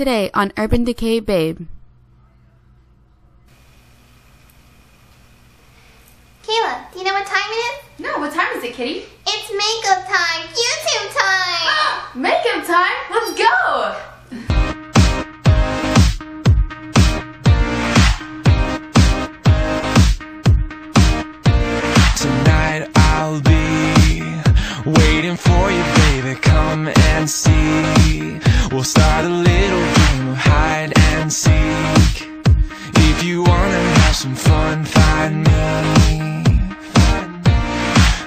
today on Urban Decay Babe. Kayla, do you know what time it is? No, what time is it, Kitty? It's makeup time! YouTube time! Makeup time? Let's go! Tonight I'll be waiting for you, baby. Come and see. We'll start a little game of hide and seek. If you wanna have some fun, find me.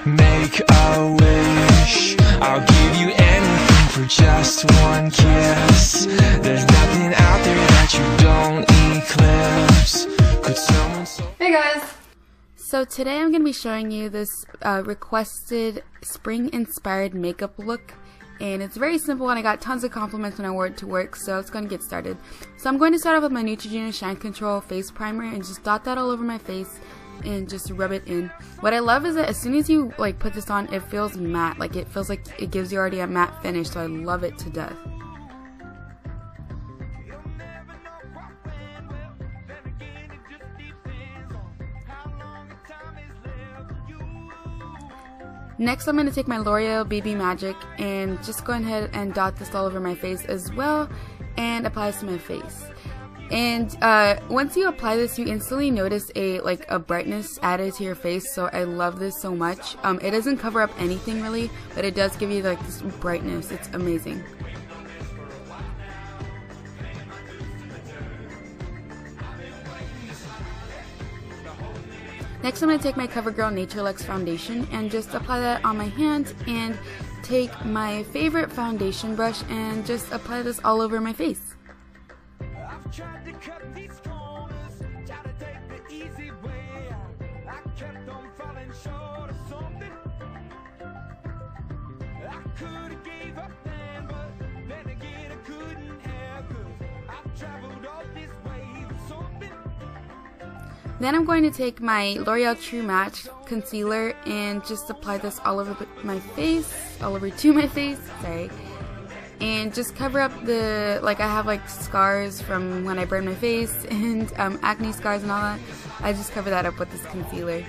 Make a wish, I'll give you anything for just one kiss. There's nothing out there that you don't eclipse. Could someone... Hey guys! So today I'm going to be showing you this requested spring-inspired makeup look. And it's very simple, and I got tons of compliments when I wore it to work, so it's going to get started. So I'm going to start off with my Neutrogena Shine Control Face Primer and just dot that all over my face. And just rub it in. What I love is that as soon as you like put this on, it feels matte. Like it feels like it gives you already a matte finish, so I love it to death. Next, I'm going to take my L'Oreal BB Magic and just go ahead and dot this all over my face as well and apply this to my face. And once you apply this, you instantly notice a brightness added to your face, so I love this so much. It doesn't cover up anything really, but it does give you like this brightness. It's amazing. Next, I'm going to take my Covergirl Nature Luxe foundation and just apply that on my hand, and take my favorite foundation brush and just apply this all over my face. Then I'm going to take my L'Oreal True Match concealer and just apply this all over my face, sorry. And just cover up the, I have scars from when I burned my face and acne scars and all that. I just cover that up with this concealer.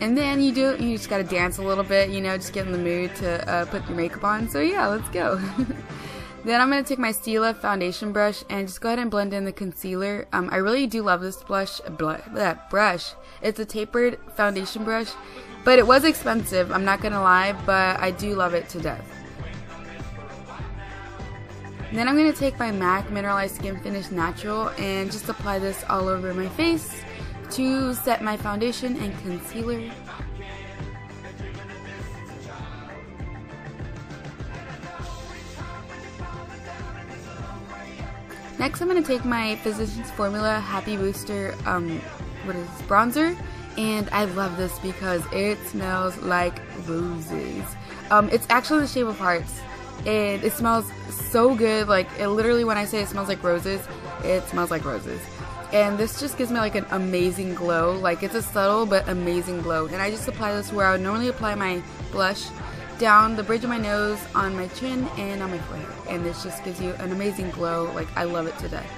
And then you just gotta dance a little bit, you know, just get in the mood to put your makeup on. So yeah, let's go. Then I'm gonna take my Stila foundation brush and just go ahead and blend in the concealer. I really do love this brush. It's a tapered foundation brush, but it was expensive, I'm not gonna lie, but I do love it to death. Then I'm going to take my MAC Mineralized Skin Finish Natural and just apply this all over my face to set my foundation and concealer. Next, I'm going to take my Physicians Formula Happy Booster bronzer, and I love this because it smells like roses. It's actually the shape of hearts. And it smells so good, it literally, when I say it smells like roses, it smells like roses. And this just gives me an amazing glow, it's a subtle but amazing glow. And I just apply this where I would normally apply my blush, down the bridge of my nose, on my chin, and on my forehead. And this just gives you an amazing glow, I love it to death.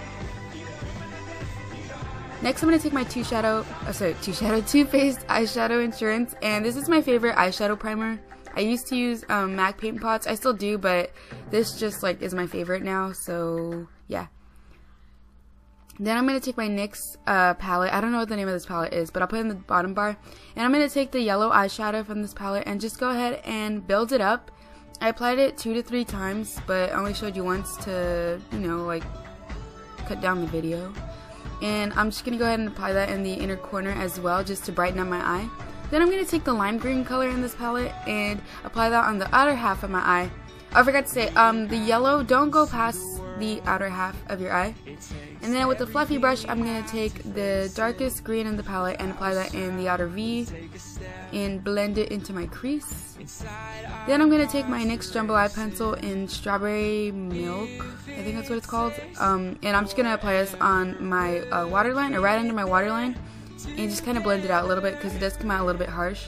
Next, I'm going to take my Too Faced Eyeshadow Insurance, and this is my favorite eyeshadow primer. I used to use MAC paint pots, I still do, but this just is my favorite now, so yeah. Then I'm going to take my NYX palette. I don't know what the name of this palette is, but I'll put it in the bottom bar. And I'm going to take the yellow eyeshadow from this palette and just go ahead and build it up. I applied it 2 to 3 times, but I only showed you once to, cut down the video. And I'm just going to go ahead and apply that in the inner corner as well, just to brighten up my eye. Then I'm going to take the lime green color in this palette and apply that on the outer half of my eye. I forgot to say, the yellow, don't go past the outer half of your eye. And then with the fluffy brush, I'm going to take the darkest green in the palette and apply that in the outer V and blend it into my crease. Then I'm going to take my NYX Jumbo Eye Pencil in Strawberry Milk, I think that's what it's called. And I'm just going to apply this on my waterline, or right under my waterline. And just kind of blend it out a little bit because it does come out a little bit harsh.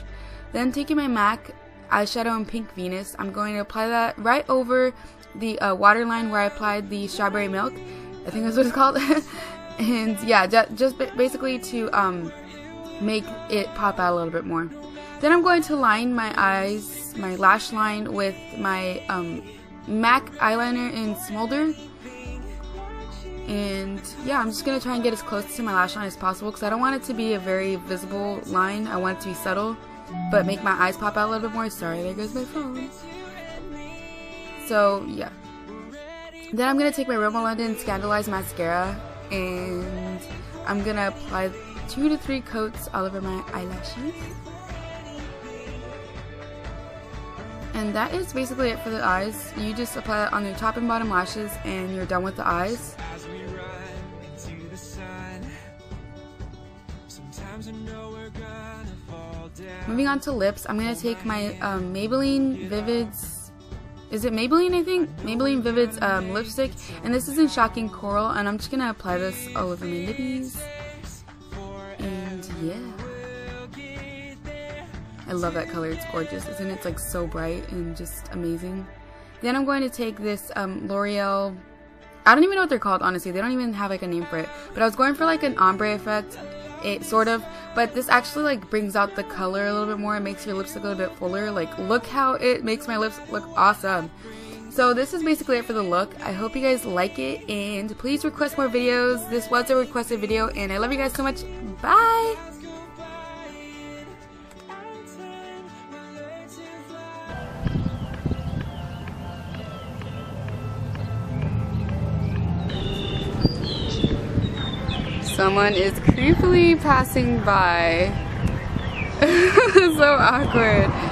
Then taking my MAC eyeshadow in Pink Venus, I'm going to apply that right over the waterline where I applied the strawberry milk, I think that's what it's called. And yeah, just basically to make it pop out a little bit more. Then I'm going to line my eyes, my lash line, with my MAC eyeliner in Smolder. And yeah, I'm just going to try and get as close to my lash line as possible, because I don't want it to be a very visible line. I want it to be subtle, but make my eyes pop out a little bit more. Sorry, there goes my phone. So yeah. Then I'm going to take my Rimmel London Scandalized Mascara, and I'm going to apply 2 to 3 coats all over my eyelashes. And that is basically it for the eyes. You just apply it on your top and bottom lashes, and you're done with the eyes. Moving on to lips, I'm going to take my Maybelline Vivid's, is it Maybelline I think? Maybelline Vivid's lipstick, and this is in Shocking Coral, and I'm just going to apply this all over my lippies. And yeah. I love that color, it's gorgeous, isn't it? It's like so bright and just amazing. Then I'm going to take this L'Oreal, I don't even know what they're called, honestly. They don't even have like a name for it. But I was going for like an ombre effect, it sort of, but this actually like brings out the color a little bit more and makes your lipstick a little bit fuller. Like, look how it makes my lips look awesome. So this is basically it for the look. I hope you guys like it, and please request more videos. This was a requested video, and I love you guys so much. Bye! Someone is creepily passing by. So awkward.